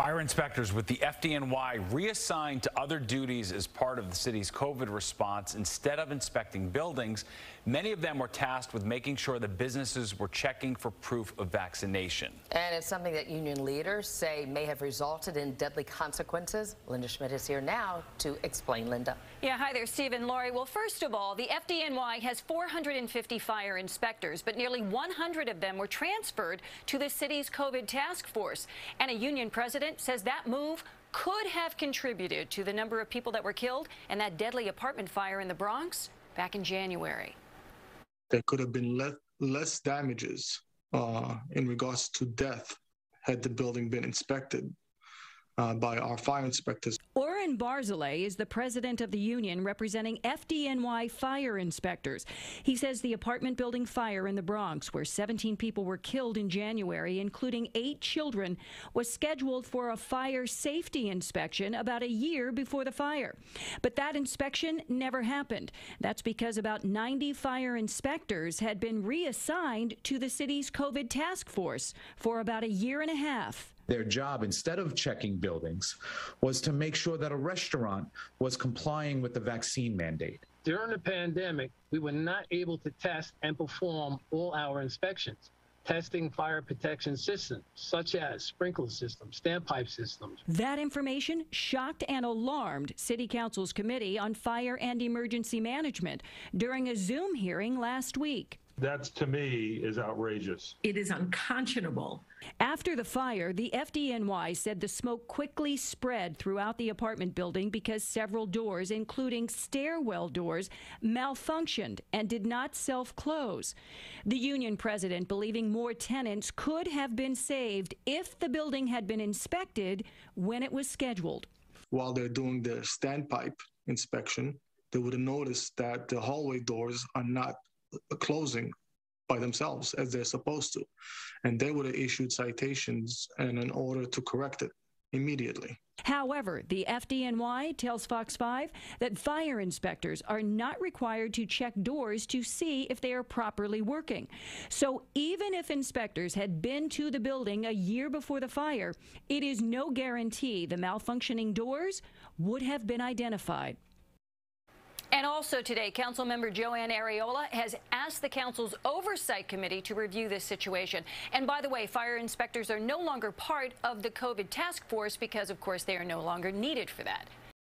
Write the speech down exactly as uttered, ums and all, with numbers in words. Fire inspectors with the F D N Y reassigned to other duties as part of the city's COVID response. Instead of inspecting buildings, many of them were tasked with making sure that businesses were checking for proof of vaccination. And it's something that union leaders say may have resulted in deadly consequences. Linda Schmidt is here now to explain. Linda. Yeah, hi there, Steve and Lori. Well, first of all, the F D N Y has four hundred fifty fire inspectors, but nearly one hundred of them were transferred to the city's COVID task force. And a union president says that move could have contributed to the number of people that were killed and that deadly apartment fire in the Bronx back in January. There could have been le less damages uh, in regards to death had the building been inspected uh, by our fire inspectors. Oren Barzilay is the president of the union representing F D N Y fire inspectors. He says the apartment building fire in the Bronx, where seventeen people were killed in January, including eight children, was scheduled for a fire safety inspection about a year before the fire. But that inspection never happened. That's because about ninety fire inspectors had been reassigned to the city's COVID task force for about a year and a half. Their job, instead of checking buildings, was to make sure that a restaurant was complying with the vaccine mandate. During the pandemic, we were not able to test and perform all our inspections. Testing fire protection systems, such as sprinkler systems, standpipe systems. That information shocked and alarmed City Council's Committee on Fire and Emergency Management during a Zoom hearing last week. That, to me, is outrageous. It is unconscionable. After the fire, the F D N Y said the smoke quickly spread throughout the apartment building because several doors, including stairwell doors, malfunctioned and did not self-close. The union president believing more tenants could have been saved if the building had been inspected when it was scheduled. While they're doing their standpipe inspection, they would have noticed that the hallway doors are not closing by themselves as they're supposed to, and they would have issued citations and an order to correct it immediately. However, the F D N Y tells Fox five that fire inspectors are not required to check doors to see if they are properly working. So even if inspectors had been to the building a year before the fire, it is no guarantee the malfunctioning doors would have been identified. And also today, Councilmember Joanne Ariola has asked the Council's Oversight Committee to review this situation. And by the way, fire inspectors are no longer part of the COVID task force because, of course, they are no longer needed for that.